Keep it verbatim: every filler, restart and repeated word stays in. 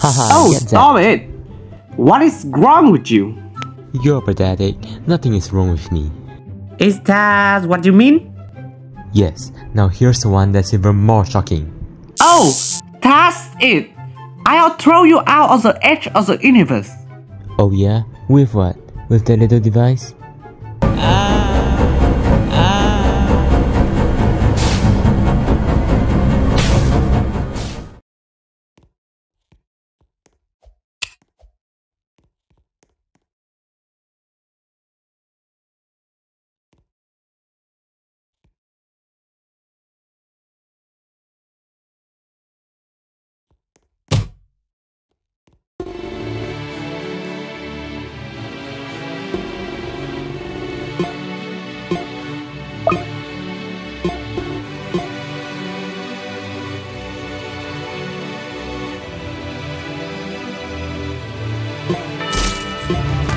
Haha. Oh, stop it! What is wrong with you? You're pathetic. Nothing is wrong with me. Is that what you mean? Yes. Now here's the one that's even more shocking. Oh, that's it! I'll throw you out on the edge of the universe. Oh yeah? With what? With that little device? Ah, ah. You